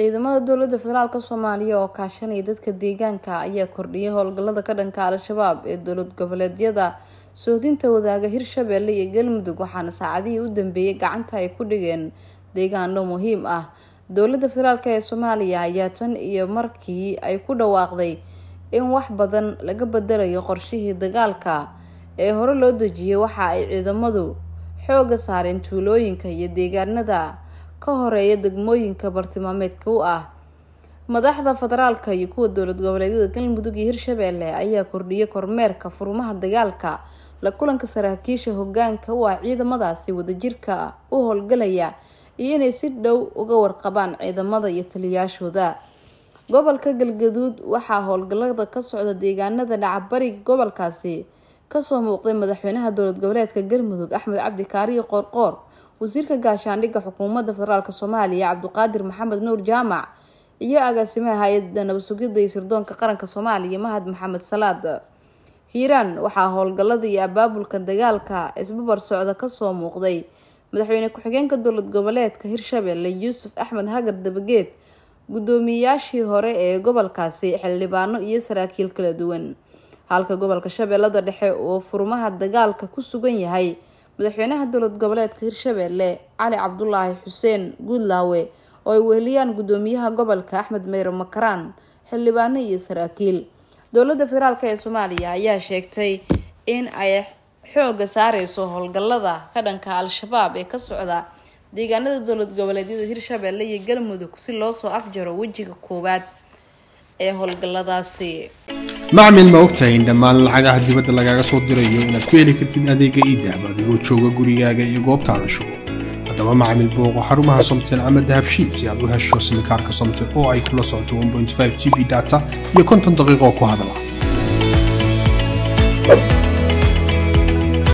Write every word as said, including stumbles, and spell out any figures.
ciidamada dowladda federaalka Soomaaliya oo kaashanaya dadka deegaanka ayaa kordhiyay howlgallada ka dhanka al-shabaab ee dowlad goboleedyada soodinta wadaaga Hirshabeelle iyo Galmudug waxaana saacadihii u dambeeyay gacanta ay ku dhigeen deegaano muhiim ah. Dowladda federaalka ee Soomaaliya ayaa tan iyo markii ay ku dhawaaqday in wax badan laga bedelayo qorshihii dagaalka ee hore loo dejiyay, waxa ay ciidamadu xooga saareen tuulooyinka iyo deegaanada ka horeeya degmooyinka bartilmaameedka u ah. Madaxda federaalka iyo kuwa dowlad goboleedyada Galmudug iyo Hirshabeelle ayaa kordhiyay kormeerka furmaha dagaalka, la kulanka saraakiisha hoggaanka u ah ciidamadaasi wadajirka u howlgalaya iyo inay si dhow uga warqabaan ciidamada iyo taliyayaashooda. Gobolka Galmudug waxaa howlgallada ka socda deegaanada dhacbariga gobolkaasi kasoo muuqday madaxweynaha dowlad goboleedka Galmudug Axmed Cabdi Kaariyo Qoorqoor, wasiirka gaashaandhigga xukuumadda federaalka Soomaaliya Cabdiqaadir Maxamed Nuur Jaamac, iyo agaasimaha hay'adda nabad sugidda iyo sirdoonka qaranka Soomaaliya Mahad Maxamed Salaad Hiiraan. Waxaa howlgallada iyo abaabulka dagaalka isbabar socda kasoo muuqday madaxweyne ku-xigeenka dowlad goboleedka Hirshabeelle Yuusuf Axmed Hagar Dabageed, gudoomiyayaashii hore ee gobolkaasi, xildhibaano iyo saraakiil kala duwan. Halka gobolka Shabeellada Dhexe oo furmaha dagaalka ku sugan yahay, madaxweynaha dowlad goboleedka Hirshabeelle Cali Cabdulaahi Xuseen Guudlaawe oo ay weheliyaan gudoomiyaha gobolka Axmed Meyro Makaraan, xildhibaano iyo saraakiil. Dowladda federaalka ee Soomaaliya ayaa sheegtay in ay xooga saareyso howlgallada ka dhanka al-shabaab ee ka socda deegaanada dowlad goboleedyada Hirshabeelle iyo Galmudug si loo soo afjaro wejiga koowaad ee howlgalladaasi. macmil ma ogtahay in dhammaan lacagaha dibadda lagaaga soo dirayo inaad ku heli kartid adeega e-dahab adigoo jooga gurigaaga iyo goobtaada shubo? haddaba macmil booqo xarumaha Somtel ama dahabshiil si aad u hesho simikaarka Somtel oo ay kula socoto one point five G B data iyo konton daqiiqo ku hadal ah.